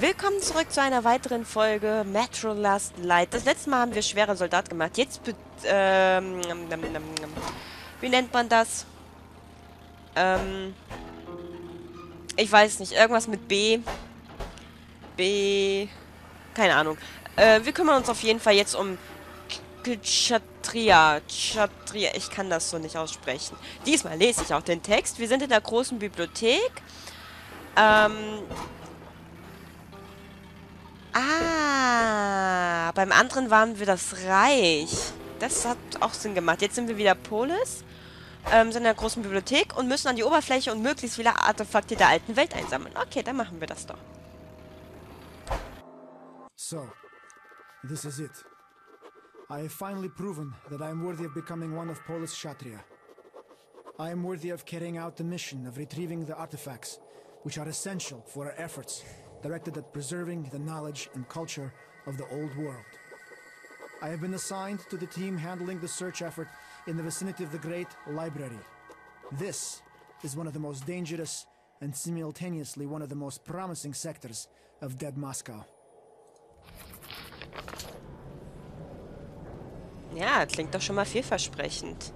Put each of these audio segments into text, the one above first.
Willkommen zurück zu einer weiteren Folge Metro Last Light. Das letzte Mal haben wir schwerer Soldat gemacht. Jetzt, wie nennt man das? Ich weiß nicht. Irgendwas mit B. B. Keine Ahnung. Wir kümmern uns auf jeden Fall jetzt um Kshatriya. Kshatriya. Ich kann das so nicht aussprechen. Diesmal lese ich auch den Text. Wir sind in der großen Bibliothek. Ah, beim anderen waren wir das Reich. Das hat auch Sinn gemacht. Jetzt sind wir wieder Polis, sind in der großen Bibliothek und müssen an die Oberfläche und möglichst viele Artefakte der alten Welt einsammeln. Okay, dann machen wir das doch. So, this is it. I have finally proven that I am worthy of becoming one of Polis Kshatriya. I am worthy of carrying out the mission of retrieving the artifacts, which are essential for our efforts, directed at preserving the knowledge and culture of the old world. I have been assigned to the team handling the search effort in the vicinity of the Great Library. This is one of the most dangerous and simultaneously one of the most promising sectors of dead Moscow. Ja, klingt doch schon mal vielversprechend.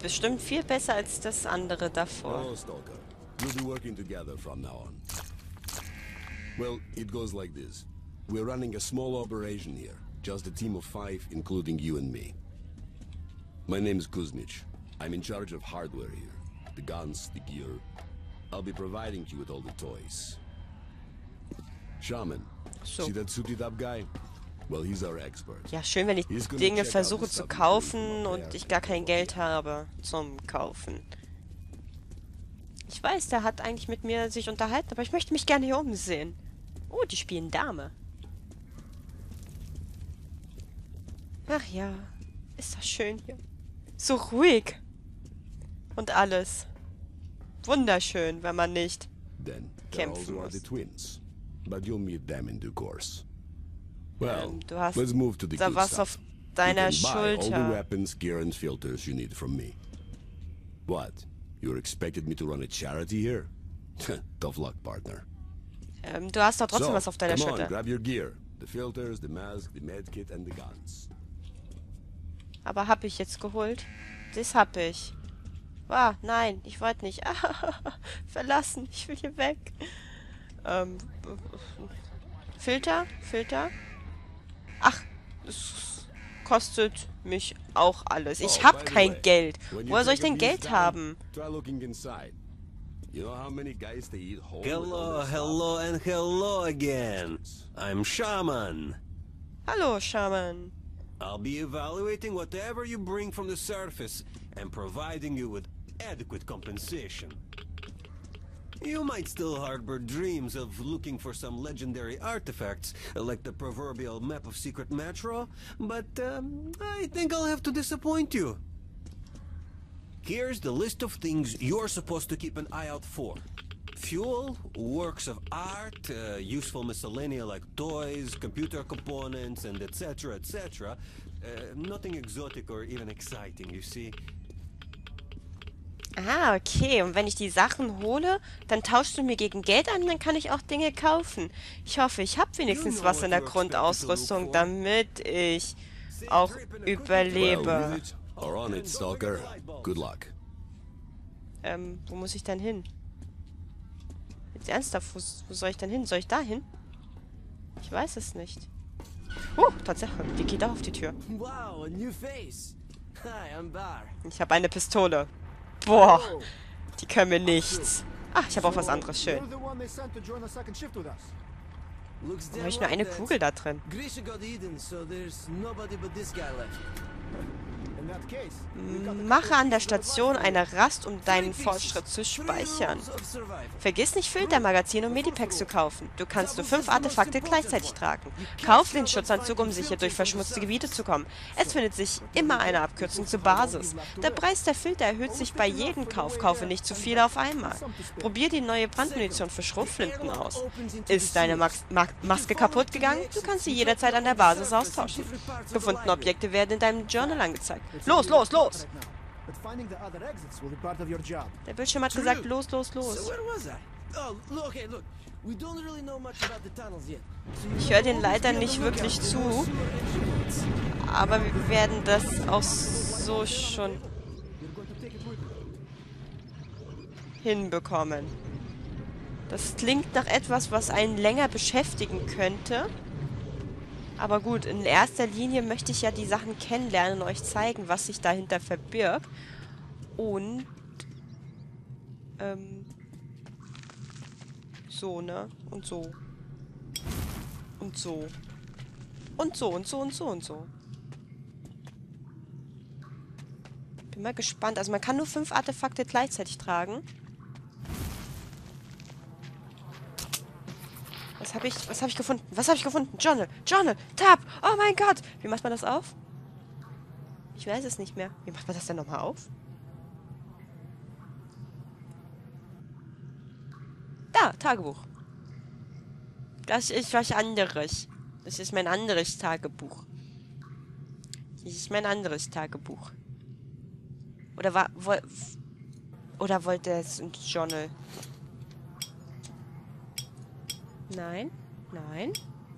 Bestimmt viel besser als das andere davor. Hello, Stalker. We'll be working together from now on. Well, it goes like this. We're running a small operation here. Just a team of 5, including you and me. My name is Kuznitsch. I'm in charge of hardware here. The guns, the gear. I'll be providing you with all the toys. Shaman, see that suited up guy? Well, he's our expert. Ja, schön, wenn ich Dinge versuche zu kaufen und ich gar kein Geld habe zum Kaufen. Ich weiß, der hat eigentlich mit mir sich unterhalten, aber ich möchte mich gerne hier umsehen. Oh, die spielen Dame. Ach ja, ist das schön hier. So ruhig. Und alles. Wunderschön, wenn man nicht kämpfen muss. Du hast da was auf deiner Schulter. You expected me to run a charity here? Tough luck, partner. Du hast doch trotzdem was auf deiner Schulter. Grab your gear, the filters, the mask, the medkit and the guns. Aber hab ich jetzt geholt? Das hab ich. Ah, nein, ich wollte nicht. Verlassen, ich will hier weg. Filter. Ach, das kostet mich auch alles. Ich habe kein Geld. Woher soll ich denn Geld haben? Hello, hello and hello again. I'm Shaman. Hallo, Shaman. I'll be evaluating whatever you bring from the surface and providing you with adequate compensation. You might still harbor dreams of looking for some legendary artifacts, like the proverbial map of Secret Metro, but I think I'll have to disappoint you. Here's the list of things you're supposed to keep an eye out for. Fuel, works of art, useful miscellanea like toys, computer components, and etc, etc. Nothing exotic or even exciting, you see. Ah, okay. Und wenn ich die Sachen hole, dann tauschst du mir gegen Geld an, dann kann ich auch Dinge kaufen. Ich hoffe, ich habe wenigstens was in der Grundausrüstung, damit ich auch überlebe. Wo muss ich denn hin? Jetzt ernsthaft, wo soll ich denn hin? Soll ich da hin? Ich weiß es nicht. Oh, Tatsache, die geht auch auf die Tür. Ich habe eine Pistole. Boah, die können mir nichts. Ach, ich habe auch was anderes. Schön. Da habe ich nur eine Kugel da drin. Mache an der Station eine Rast, um deinen Fortschritt zu speichern. Vergiss nicht, Filtermagazin und Medipacks zu kaufen. Du kannst nur 5 Artefakte gleichzeitig tragen. Kauf den Schutzanzug, um sicher durch verschmutzte Gebiete zu kommen. Es findet sich immer eine Abkürzung zur Basis. Der Preis der Filter erhöht sich bei jedem Kauf. Kaufe nicht zu viele auf einmal. Probier die neue Brandmunition für Schrotflinten aus. Ist deine Maske kaputt gegangen? Du kannst sie jederzeit an der Basis austauschen. Gefundene Objekte werden in deinem Journal angezeigt. Los! Der Bildschirm hat gesagt, los. Ich höre den leider nicht wirklich zu, aber wir werden das auch so schon hinbekommen. Das klingt nach etwas, was einen länger beschäftigen könnte. Aber gut, in erster Linie möchte ich ja die Sachen kennenlernen und euch zeigen, was sich dahinter verbirgt. Und so, ne? Und so. Und so. Und so, und so, und so, und so. Bin mal gespannt. Also man kann nur 5 Artefakte gleichzeitig tragen. Was habe ich gefunden? Was habe ich gefunden? Journal! Journal! Tab! Oh mein Gott! Wie macht man das auf? Ich weiß es nicht mehr. Wie macht man das denn nochmal auf? Da! Tagebuch! Das ist was anderes. Das ist mein anderes Tagebuch. Das ist mein anderes Tagebuch. Oder war... Oder wollte es ein Journal... Nein, nein,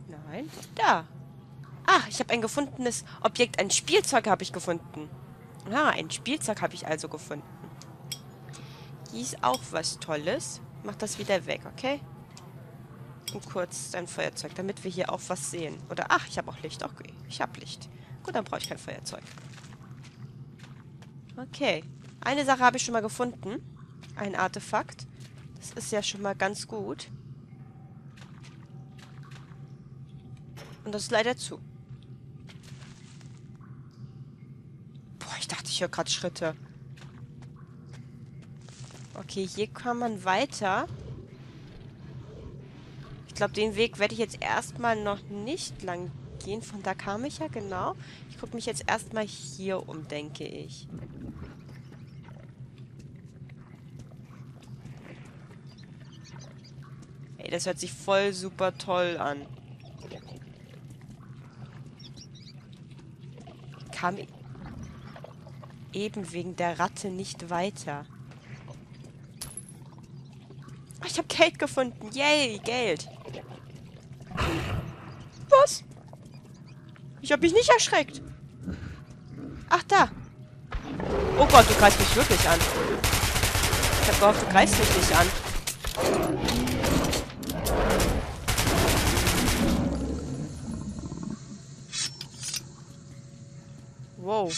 nein. Da. Ach, ich habe ein gefundenes Objekt. Ein Spielzeug habe ich gefunden. Ah, ein Spielzeug habe ich also gefunden. Die ist auch was Tolles. Mach das wieder weg, okay? Und kurz ein Feuerzeug, damit wir hier auch was sehen. Oder, ach, ich habe auch Licht. Okay, ich habe Licht. Gut, dann brauche ich kein Feuerzeug. Okay. Eine Sache habe ich schon mal gefunden. Ein Artefakt. Das ist ja schon mal ganz gut. Und das ist leider zu. Boah, ich dachte, ich höre gerade Schritte. Okay, hier kann man weiter. Ich glaube, den Weg werde ich jetzt erstmal noch nicht lang gehen. Von da kam ich ja, genau. Ich gucke mich jetzt erstmal hier um, denke ich. Ey, das hört sich voll super toll an. Kam eben wegen der Ratte nicht weiter. Oh, ich habe Geld gefunden. Yay, Geld. Was? Ich habe mich nicht erschreckt. Ach, da. Oh Gott, du greifst mich wirklich an. Ich habe gehofft, du greifst mich nicht an. Wow.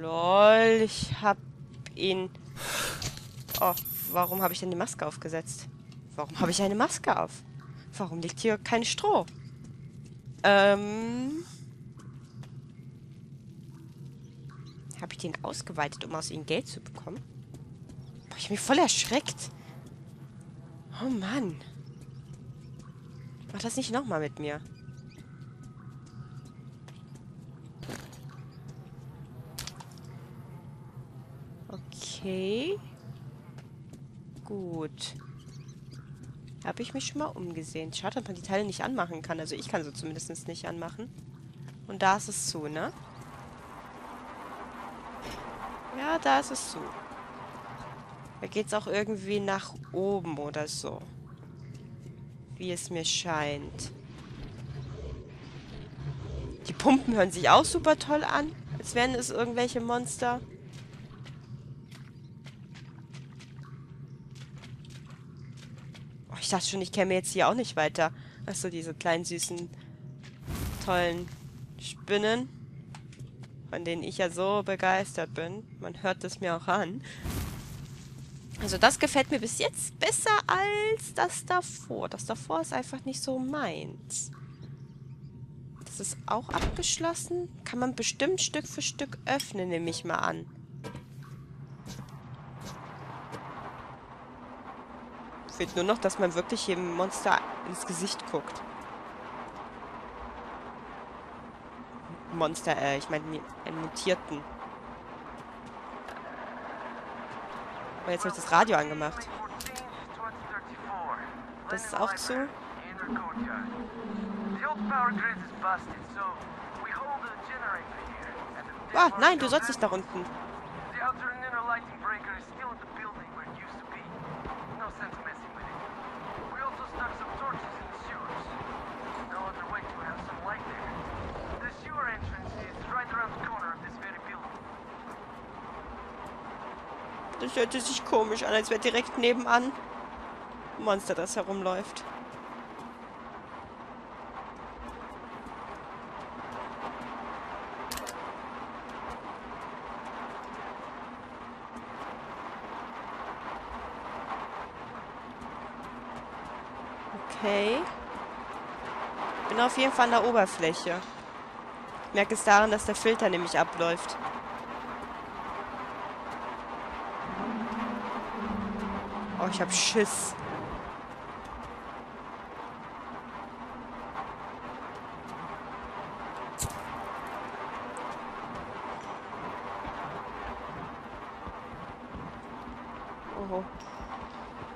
Lol, ich hab ihn... Oh, warum habe ich denn die Maske aufgesetzt? Warum habe ich eine Maske auf? Warum liegt hier kein Stroh? Habe ich den ausgeweitet, um aus ihm Geld zu bekommen? Boah, ich hab mich voll erschreckt. Oh Mann. Mach das nicht nochmal mit mir. Okay. Gut. Habe ich mich schon mal umgesehen. Schade, dass man die Teile nicht anmachen kann. Also ich kann sie zumindest nicht anmachen. Und da ist es zu, ne? Ja, da ist es zu. Da geht es auch irgendwie nach oben oder so. Wie es mir scheint. Die Pumpen hören sich auch super toll an. Als wären es irgendwelche Monster. Ich dachte schon, ich käme jetzt hier auch nicht weiter. Achso, diese kleinen, süßen, tollen Spinnen, von denen ich ja so begeistert bin. Man hört es mir auch an. Also das gefällt mir bis jetzt besser als das davor. Das davor ist einfach nicht so meins. Das ist auch abgeschlossen. Kann man bestimmt Stück für Stück öffnen, nehme ich mal an. Fehlt nur noch, dass man wirklich jedem Monster ins Gesicht guckt. Monster, ich meine, einen Mutierten. Oh, jetzt habe ich das Radio angemacht. Das ist auch zu. Ah, nein, du sollst nicht nach unten. Das hört sich komisch an, als wäre direkt nebenan ein Monster, das herumläuft. Okay. Bin auf jeden Fall an der Oberfläche. Ich merke es daran, dass der Filter nämlich abläuft. Oh, ich hab Schiss. Oho.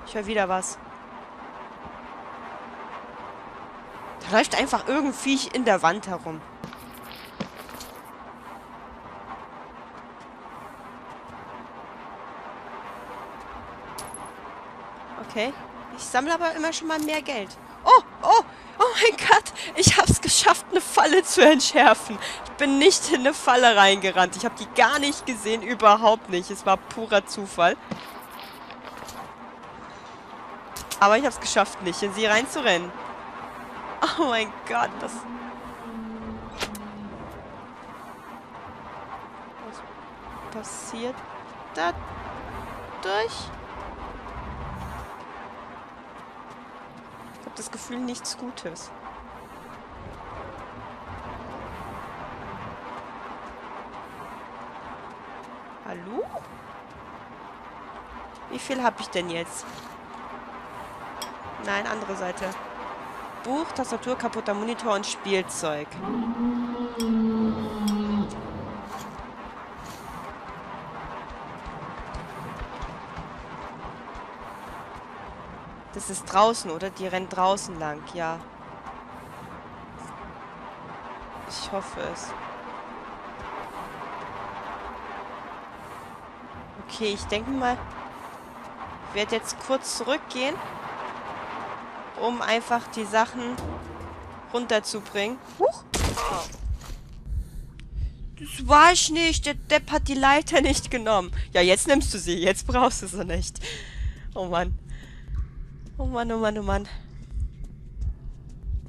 Ich höre wieder was. Da läuft einfach irgendein Viech in der Wand herum. Okay. Ich sammle aber immer schon mal mehr Geld. Oh, oh, oh mein Gott. Ich habe es geschafft, eine Falle zu entschärfen. Ich bin nicht in eine Falle reingerannt. Ich habe die gar nicht gesehen, überhaupt nicht. Es war purer Zufall. Aber ich habe es geschafft, nicht in sie reinzurennen. Oh mein Gott, das... Was passiert dadurch? Ich habe das Gefühl, nichts Gutes. Hallo? Wie viel habe ich denn jetzt? Nein, andere Seite. Buch, Tastatur, kaputter Monitor und Spielzeug. Das ist draußen, oder? Die rennen draußen lang, ja. Ich hoffe es. Okay, ich denke mal, ich werde jetzt kurz zurückgehen, um einfach die Sachen runterzubringen. Huch! Oh. Das war ich nicht. Der Depp hat die Leiter nicht genommen. Ja, jetzt nimmst du sie. Jetzt brauchst du sie nicht. Oh Mann. Oh Mann, oh Mann, oh Mann.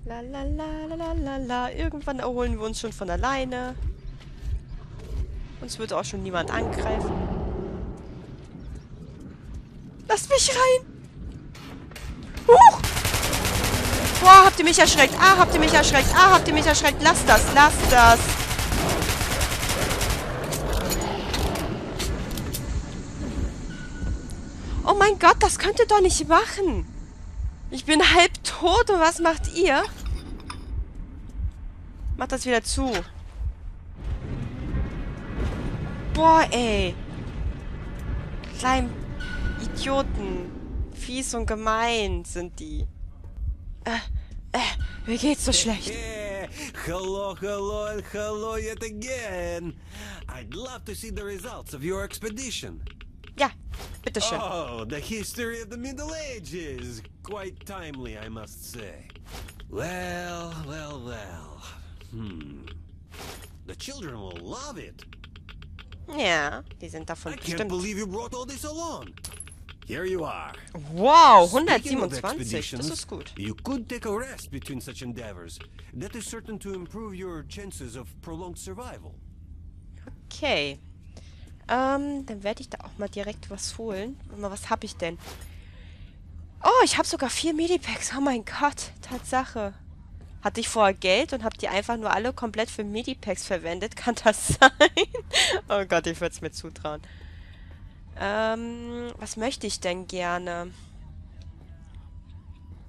La la la la la la. Irgendwann erholen wir uns schon von alleine. Uns wird auch schon niemand angreifen. Lass mich rein! Huch! Boah, habt ihr mich erschreckt? Ah, habt ihr mich erschreckt? Ah, habt ihr mich erschreckt? Lass das, lass das. Oh mein Gott, das könnt ihr doch nicht machen. Ich bin halb tot und was macht ihr? Macht das wieder zu. Boah, ey. Kleinen Idioten. Fies und gemein sind die. Mir geht's so schlecht. Hello, hello, and hello yet again. I'd love to see the results of your expedition. Ja, bitteschön. Oh, the history of the Middle Ages. Quite timely, I must say. Well, well, well. The children will love it. Ja, die sind davon bestimmt. I can't believe you brought all this along. Here you are. Wow, 127. Das ist gut. You could take a rest between such endeavors. That is certain to improve your chances of prolonged survival. Okay. Dann werde ich da auch mal direkt was holen. Mal, was habe ich denn? Oh, ich habe sogar 4 Medipacks. Oh mein Gott, Tatsache. Hatte ich vorher Geld und habe die einfach nur alle komplett für Medipacks verwendet. Kann das sein? Oh Gott, ich würde es mir zutrauen. Was möchte ich denn gerne?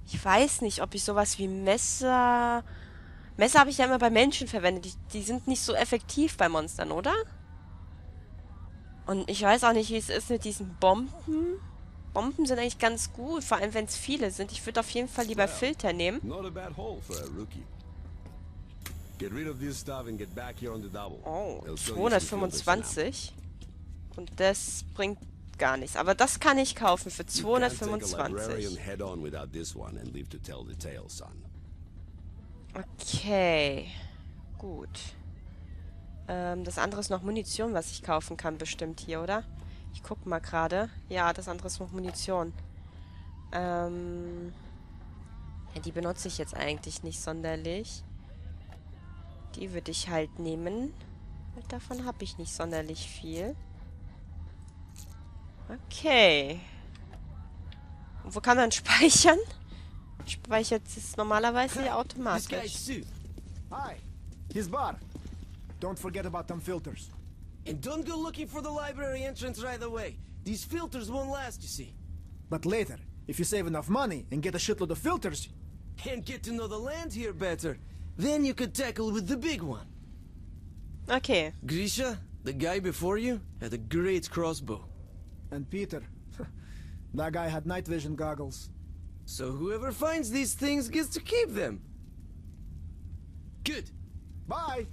Ich weiß nicht, ob ich sowas wie Messer... Messer habe ich ja immer bei Menschen verwendet. Die sind nicht so effektiv bei Monstern, oder? Und ich weiß auch nicht, wie es ist mit diesen Bomben. Bomben sind eigentlich ganz gut, vor allem wenn es viele sind. Ich würde auf jeden Fall lieber Filter nehmen. Oh, 225. Und das bringt kostet gar nichts. Aber das kann ich kaufen für 225. Okay. Gut. Das andere ist noch Munition, was ich kaufen kann bestimmt hier, oder? Ich guck mal gerade. Ja, das andere ist noch Munition. Ja, die benutze ich jetzt eigentlich nicht sonderlich. Die würde ich halt nehmen. Und davon habe ich nicht sonderlich viel. Okay. Und wo kann man speichern? Speichert es normalerweise ja automatisch. Hi, his bar. Don't forget about them filters. And don't go looking for the library entrance right away. These filters won't last, you see. But later, if you save enough money and get a shitload of filters, and get to know the land here better, then you could tackle with the big one. Okay. Grisha, the guy before you, had a great crossbow. And Peter, that guy had night vision goggles. So whoever finds these things gets to keep them. Good. Bye.